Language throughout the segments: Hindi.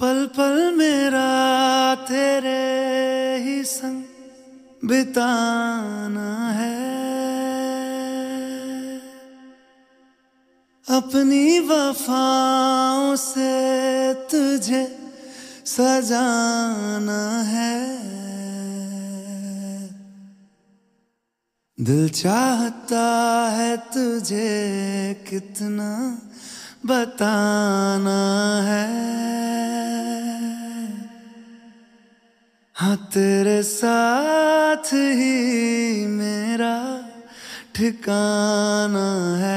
पल पल मेरा तेरे ही संग बिताना है, अपनी वफाओं से तुझे सजाना है। दिल चाहता है तुझे कितना बताना है, हाँ तेरे साथ ही मेरा ठिकाना है।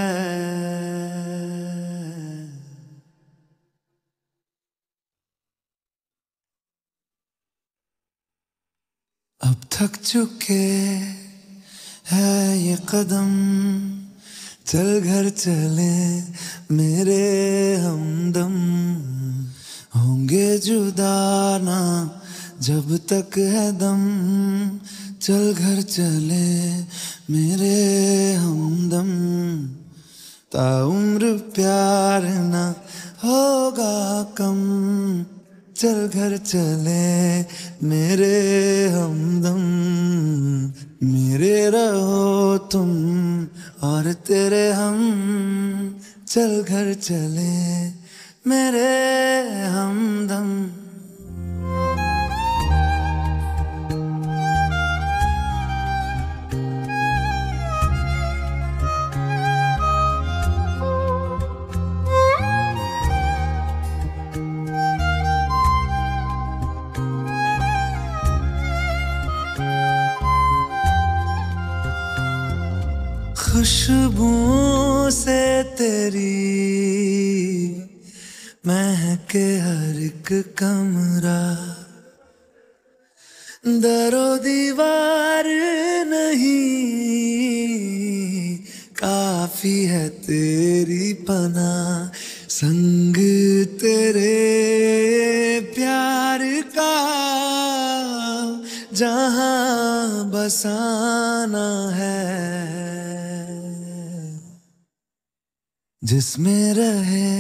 अब थक चुके हैं ये कदम, चल घर चले मेरे हमदम। होंगे जुदा ना जब तक है दम, चल घर चले मेरे हमदम। ताउम्र प्यार ना होगा कम, चल घर चले मेरे हमदम। मेरे रहो तुम और तेरे हम, चल घर चले मेरे हमदम। खुशबू से तेरी महके हर एक कमरा, दरो दीवार नहीं काफी है तेरी पनाह। संग तेरे प्यार का जहां बसाना है, जिसमें रहे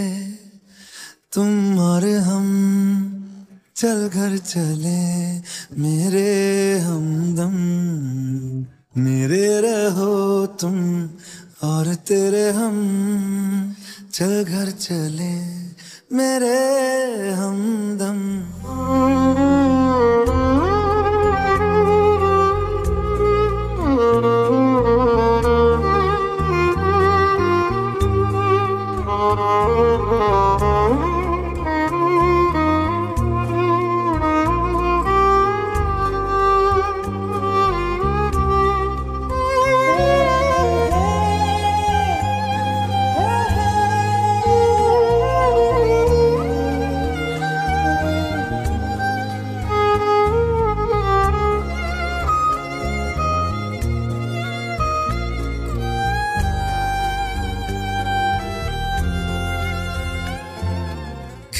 तुम और हम। चल घर चले मेरे हमदम। मेरे रहो तुम और तेरे हम, चल घर चले मेरे हमदम।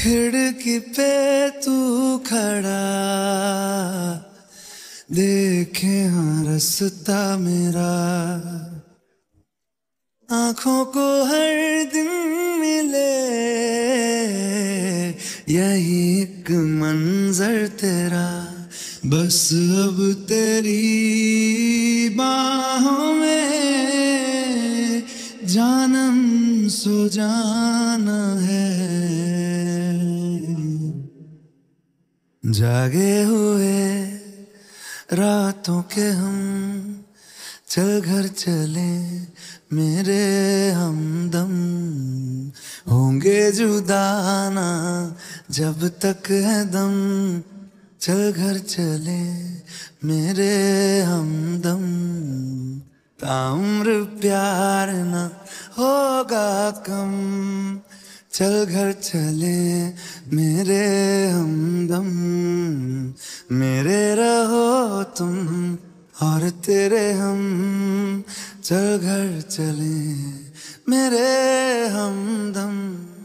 खिड़की पे तू खड़ा देखे हाँ रास्ता मेरा, आंखों को हर दिन मिले यही एक मंजर तेरा। बस अब तेरी बाहों में जानम सो जाना है। जागे हुए रातों के हम, चल घर चले मेरे हमदम। होंगे जुदा ना जब तक है दम, चल घर चले मेरे हमदम। ताउम्र प्यार ना होगा कम, चल घर चले मेरे हमदम। मेरे रहो तुम और तेरे हम, चल घर चले मेरे हमदम।